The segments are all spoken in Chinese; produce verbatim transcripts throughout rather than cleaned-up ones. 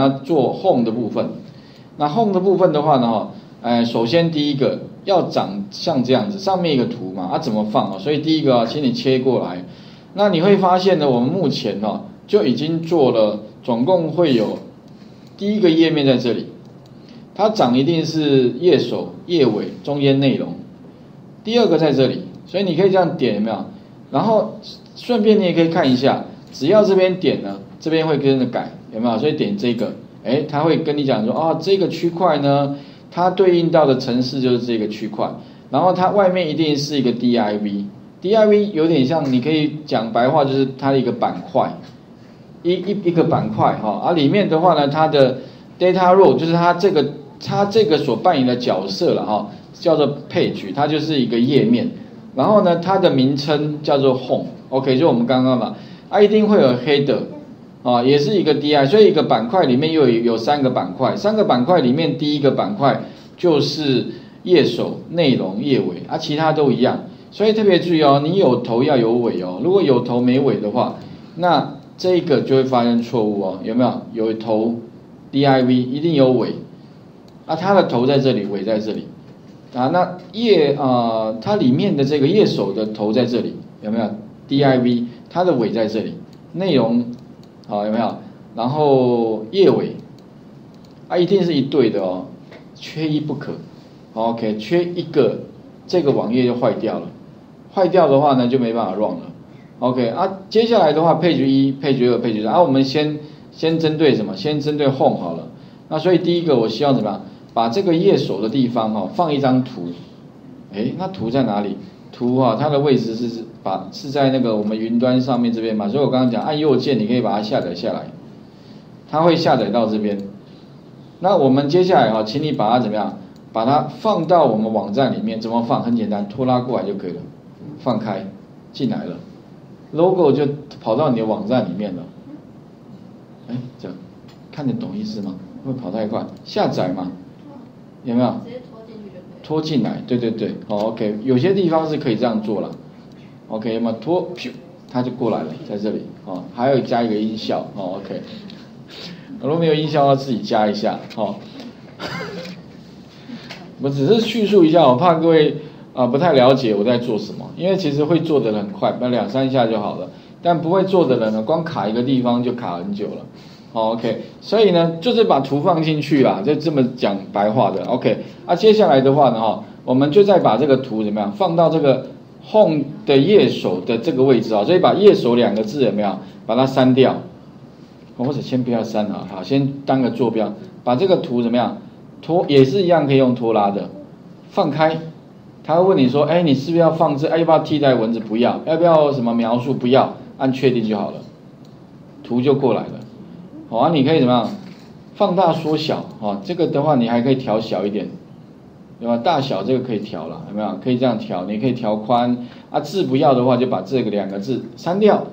要做 home 的部分，那 home 的部分的话呢，哈，哎，首先第一个要长像这样子，上面一个图嘛，啊，怎么放啊？所以第一个啊，请你切过来。那你会发现呢，我们目前哦、啊、就已经做了，总共会有第一个页面在这里，它长一定是页首、页尾、中间内容。第二个在这里，所以你可以这样点有没有？然后顺便你也可以看一下，只要这边点呢，这边会跟着改。 有没有？所以点这个，哎，他会跟你讲说，哦，这个区块呢，它对应到的城市就是这个区块，然后它外面一定是一个 D I V，D I V 有点像，你可以讲白话就是它的一个板块，一一一个板块哈、哦，啊，里面的话呢，它的 data role 就是它这个它这个所扮演的角色了哈、哦，叫做 page， 它就是一个页面，然后呢，它的名称叫做 home，OK，、okay， 就我们刚刚嘛，啊，一定会有 header。 啊，也是一个 D I， 所以一个板块里面又有有三个板块，三个板块里面第一个板块就是页首、内容、页尾啊，其他都一样。所以特别注意哦，你有头要有尾哦，如果有头没尾的话，那这个就会发生错误哦，有没有？有头 D I V 一定有尾，啊，它的头在这里，尾在这里，啊，那页啊、呃，它里面的这个页首的头在这里，有没有 D I V？ 它的尾在这里，内容。 好，有没有？然后页尾啊，一定是一对的哦，缺一不可。OK， 缺一个，这个网页就坏掉了。坏掉的话呢，就没办法 run 了。OK， 啊，接下来的话 ，page 一、page 二、page 三，啊，我们先先针对什么？先针对 home 好了。那所以第一个，我希望怎么样？把这个页首的地方哦，放一张图。哎，那图在哪里？图啊，它的位置是。 把是在那个我们云端上面这边嘛，所以我刚刚讲按右键，你可以把它下载下来，它会下载到这边。那我们接下来啊，请你把它怎么样？把它放到我们网站里面，怎么放？很简单，拖拉过来就可以了，放开进来了 ，logo 就跑到你的网站里面了。哎，这样看得懂意思吗？会跑太快，下载嘛，有没有？直接拖进去就可以。拖进来，对对对，好 ，OK， 有些地方是可以这样做了。 OK 嘛，拖，它就过来了，在这里哦，还有加一个音效哦 ，OK。如果没有音效，要自己加一下哦。我只是叙述一下，我怕各位啊、呃、不太了解我在做什么，因为其实会做的人很快，那两三下就好了。但不会做的人呢，光卡一个地方就卡很久了。哦、OK， 所以呢，就是把图放进去啦，就这么讲白话的。OK， 啊，接下来的话呢，哈、哦，我们就再把这个图怎么样放到这个。 home 的页首的这个位置啊，所以把页首两个字有没有把它删掉？或者先不要删啊，好，先当个坐标，把这个图怎么样拖也是一样可以用拖拉的，放开，他会问你说，哎，你是不是要放置？哎，要不要替代文字？不要，要不要什么描述？不要，按确定就好了，图就过来了。好啊，你可以怎么样放大缩小啊？这个的话你还可以调小一点。 对吧？大小这个可以调了，有没有？可以这样调，你可以调宽啊。字不要的话，就把这个两个字删掉。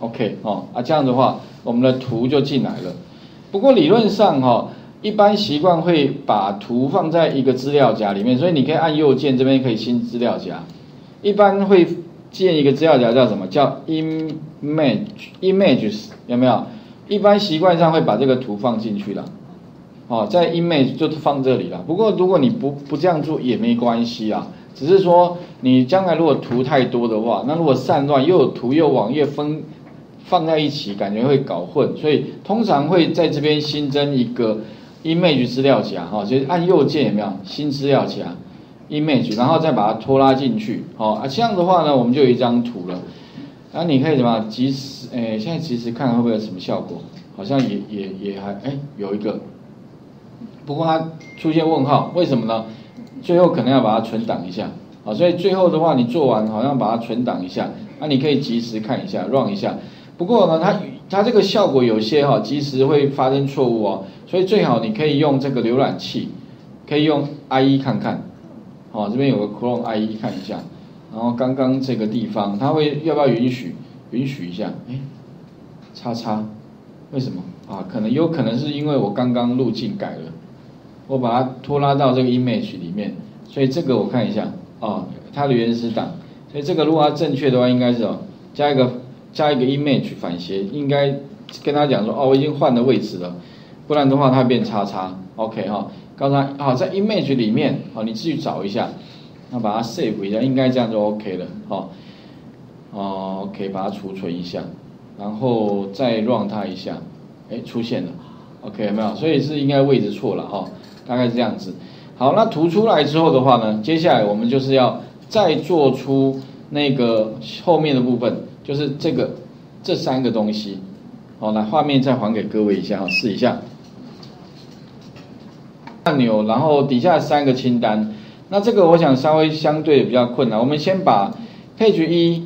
OK 哦啊，这样的话，我们的图就进来了。不过理论上哈、哦，一般习惯会把图放在一个资料夹里面，所以你可以按右键这边可以新资料夹。一般会建一个资料夹叫什么？叫 image images 有没有？一般习惯上会把这个图放进去了。 哦，在 image 就放这里了。不过如果你不不这样做也没关系啊，只是说你将来如果图太多的话，那如果散乱又有图又有网页分放在一起，感觉会搞混。所以通常会在这边新增一个 image 资料夹，哈、哦，就是按右键有没有新资料夹 image， 然后再把它拖拉进去，哦啊，这样的话呢，我们就有一张图了。啊，你可以怎么及时？哎，现在及时看会不会有什么效果？好像也也也还哎有一个。 不过它出现问号，为什么呢？最后可能要把它存档一下啊，所以最后的话你做完好像把它存档一下，那、啊、你可以及时看一下 ，run 一下。不过呢，它它这个效果有些哈、哦，及时会发生错误哦，所以最好你可以用这个浏览器，可以用 I E 看看，哦，这边有个 Chrome I E 看一下，然后刚刚这个地方它会要不要允许？允许一下，哎，叉叉，为什么啊？可能有可能是因为我刚刚路径改了。 我把它拖拉到这个 image 里面，所以这个我看一下哦，它的原始档，所以这个如果它正确的话，应该是哦加一个加一个 image 反斜，应该跟他讲说哦我已经换了位置了，不然的话它变叉叉 ，OK 哈、哦。刚才好在 image 里面，好、哦、你自己找一下，那把它 save 一下，应该这样就 OK 了，好、哦，哦 ，OK 把它储存一下，然后再 run 它一下，哎出现了 ，OK 有没有？所以是应该位置错了哈、哦，大概是这样子。好，那图出来之后的话呢，接下来我们就是要再做出那个后面的部分，就是这个这三个东西。 好，来画面再还给各位一下，试一下按钮，然后底下三个清单。那这个我想稍微相对比较困难，我们先把 page 一、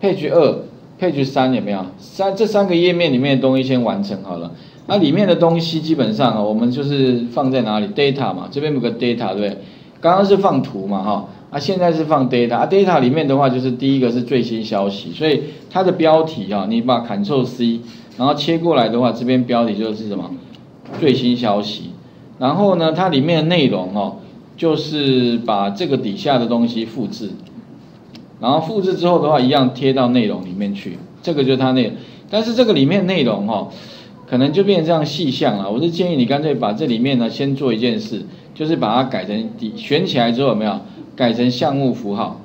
page 二、page 三有没有？三这三个页面里面的东西先完成好了。那里面的东西基本上啊，我们就是放在哪里 ？data 嘛，这边有个 data 对不对？刚刚是放图嘛哈，啊现在是放 data， 啊 data 里面的话就是第一个是最新消息，所以它的标题啊，你把 Ctrl C。 然后切过来的话，这边标题就是什么最新消息。然后呢，它里面的内容哦，就是把这个底下的东西复制，然后复制之后的话，一样贴到内容里面去。这个就是它内容，但是这个里面内容哦，可能就变成这样细项了。我是建议你干脆把这里面呢先做一件事，就是把它改成底选起来之后有没有改成项目符号？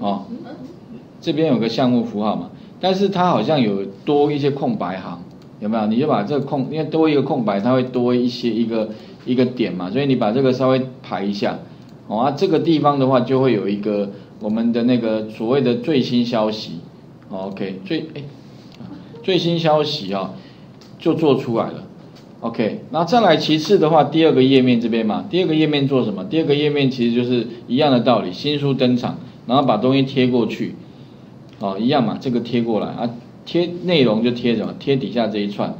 哦，这边有个项目符号嘛。 但是它好像有多一些空白行，有没有？你就把这个空，因为多一个空白，它会多一些一个一个点嘛，所以你把这个稍微排一下，哦啊，这个地方的话就会有一个我们的那个所谓的最新消息、哦、，OK， 最哎、欸、最新消息啊、哦、就做出来了 ，OK， 那再来其次的话，第二个页面这边嘛，第二个页面做什么？第二个页面其实就是一样的道理，新书登场，然后把东西贴过去。 哦，一样嘛，这个贴过来啊，贴内容就贴什么？贴底下这一串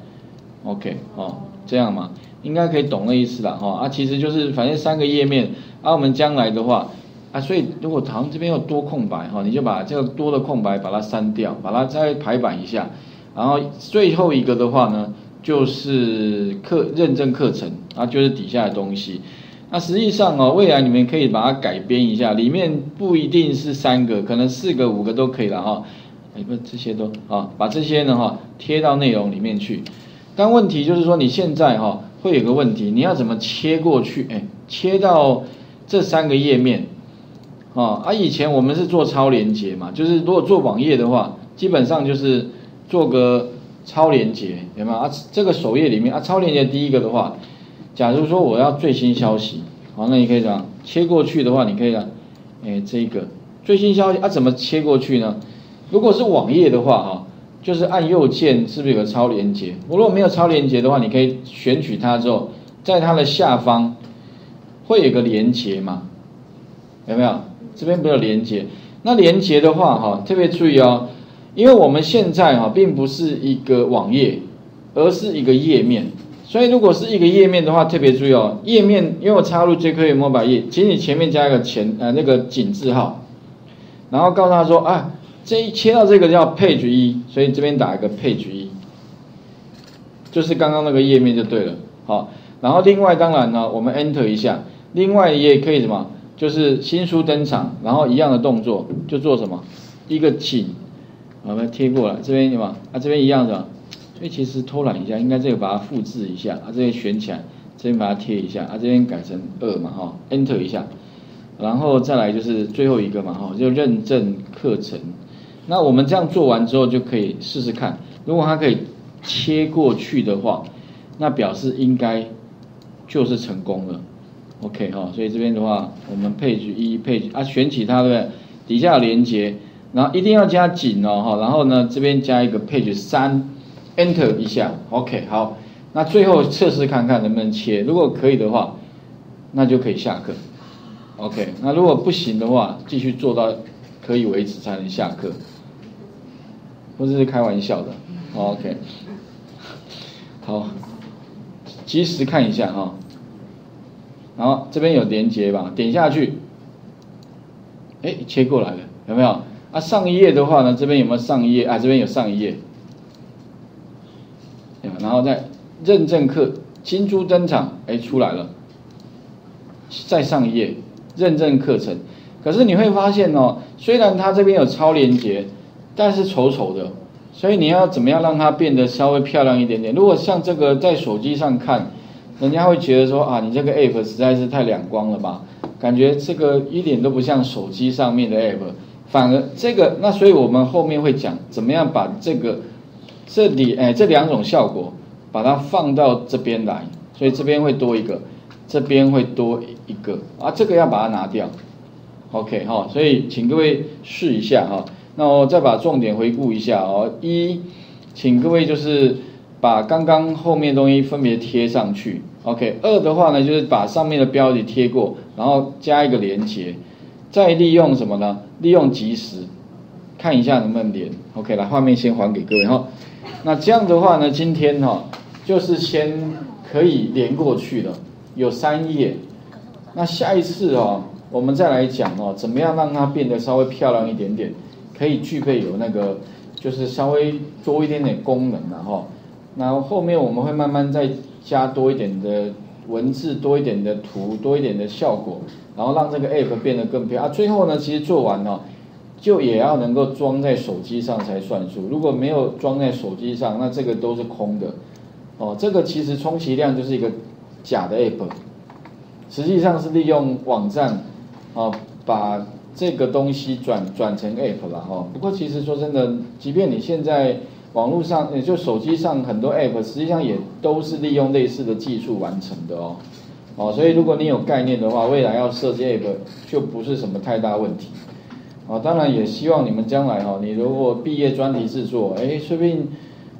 ，OK， 哦，这样嘛，应该可以懂的意思啦，哈、哦、啊，其实就是反正三个页面，啊，我们将来的话，啊，所以如果好像这边有多空白哈、哦，你就把这个多的空白把它删掉，把它再排版一下，然后最后一个的话呢，就是课认证课程啊，就是底下的东西。 那实际上哦，未来你们可以把它改编一下，里面不一定是三个，可能四个、五个都可以了哈。哎，不，这些都啊，把这些呢哈贴到内容里面去。但问题就是说，你现在哈会有个问题，你要怎么切过去？哎，切到这三个页面啊。啊，以前我们是做超连结嘛，就是如果做网页的话，基本上就是做个超连结，有没有啊？这个首页里面啊，超连结第一个的话。 假如说我要最新消息，好，那你可以这样切过去的话，你可以讲，哎，这个最新消息啊，怎么切过去呢？如果是网页的话，哈，就是按右键，是不是有个超连结？如果没有超连结的话，你可以选取它之后，在它的下方会有个连结嘛？有没有？这边不是有连结？那连结的话，哈，特别注意哦，因为我们现在哈，并不是一个网页，而是一个页面。 所以，如果是一个页面的话，特别注意哦。页面，因为我插入 jQuery Mobile 页，请你前面加一个前呃那个井字号，然后告诉他说啊，这一切到这个叫 page 一，所以这边打一个 page 一，就是刚刚那个页面就对了。好，然后另外当然呢，我们 enter 一下，另外也可以什么，就是新书登场，然后一样的动作就做什么，一个井，我们贴过来，这边什么啊，这边一样的。 所以其实偷懒一下，应该这个把它复制一下，啊这边选起来，这边把它贴一下，啊这边改成二嘛哈、哦、，Enter 一下，然后再来就是最后一个嘛哈、哦，就认证课程。那我们这样做完之后就可以试试看，如果它可以切过去的话，那表示应该就是成功了。OK 哈、哦，所以这边的话，我们page一page啊选起它对不对？底下有连接，然后一定要加紧哦哈，然后呢这边加一个page 三。 Enter 一下 ，OK， 好，那最后测试看看能不能切，如果可以的话，那就可以下课 ，OK， 那如果不行的话，继续做到可以为止才能下课，不是开玩笑的 ，OK， 好，及时看一下哈，然后这边有连结吧，点下去，哎，切过来了，有没有？啊，上一页的话呢，这边有没有上一页？啊，这边有上一页。 然后再认证课新书登场，哎，出来了。再上一页认证课程，可是你会发现哦，虽然它这边有超连结，但是丑丑的，所以你要怎么样让它变得稍微漂亮一点点？如果像这个在手机上看，人家会觉得说啊，你这个 app 实在是太两光了吧，感觉这个一点都不像手机上面的 app， 反而这个那所以我们后面会讲怎么样把这个这里哎这两种效果把它放到这边来，所以这边会多一个，这边会多一个啊，这个要把它拿掉。 OK 哈、哦，所以请各位试一下哈、哦。那我再把重点回顾一下哦。一，请各位就是把刚刚后面东西分别贴上去。OK， 二的话呢，就是把上面的标题贴过，然后加一个连结，再利用什么呢？利用即时，看一下能不能连。OK， 来，画面先还给各位哈、哦。那这样的话呢，今天哈、哦、就是先可以连过去了，有三页。那下一次哦。 我们再来讲哦，怎么样让它变得稍微漂亮一点点，可以具备有那个就是稍微多一点点功能然后，然后后面我们会慢慢再加多一点的文字，多一点的图，多一点的效果，然后让这个 app 变得更漂亮。啊，最后呢，其实做完哦，就也要能够装在手机上才算数。如果没有装在手机上，那这个都是空的。哦，这个其实充其量就是一个假的 app， 实际上是利用网站。 哦，把这个东西转转成 app 了哈、哦。不过其实说真的，即便你现在网络上，也就手机上很多 app， 实际上也都是利用类似的技术完成的哦。哦，所以如果你有概念的话，未来要设计 app 就不是什么太大问题。哦，当然也希望你们将来哈、哦，你如果毕业专题制作，哎，说不定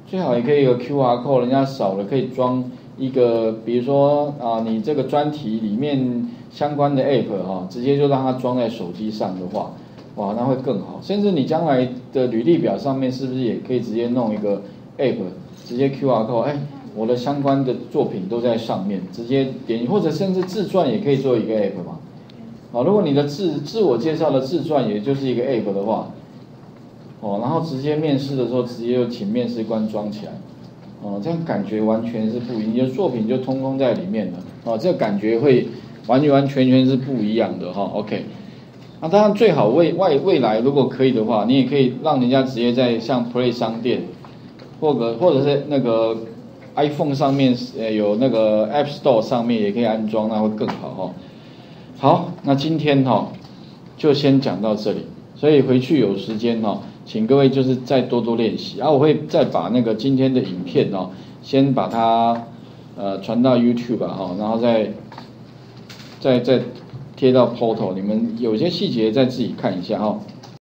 最好也可以有 Q R code， 人家少了可以装一个，比如说啊，你这个专题里面。 相关的 app 哈，直接就让它装在手机上的话，哇，那会更好。甚至你将来的履历表上面是不是也可以直接弄一个 app， 直接 Q R code， 哎，我的相关的作品都在上面，直接点，或者甚至自传也可以做一个 app 嘛。啊，如果你的自自我介绍的自传也就是一个 app 的话，哦，然后直接面试的时候直接就请面试官装起来，哦，这样感觉完全是不一样，你的作品就通通在里面了，哦，这个感觉会。 完完全全是不一样的哈 ，OK， 那、啊、当然最好未外未来如果可以的话，你也可以让人家直接在像 Play 商店，或者或者是那个 iPhone 上面呃有那个 App Store 上面也可以安装，那会更好哈、哦。好，那今天哈、哦、就先讲到这里，所以回去有时间哈、哦，请各位就是再多多练习，啊我会再把那个今天的影片哦，先把它呃传到 YouTube 哈、哦，然后再。 再再贴到 portal， 你们有些细节再自己看一下哈、哦。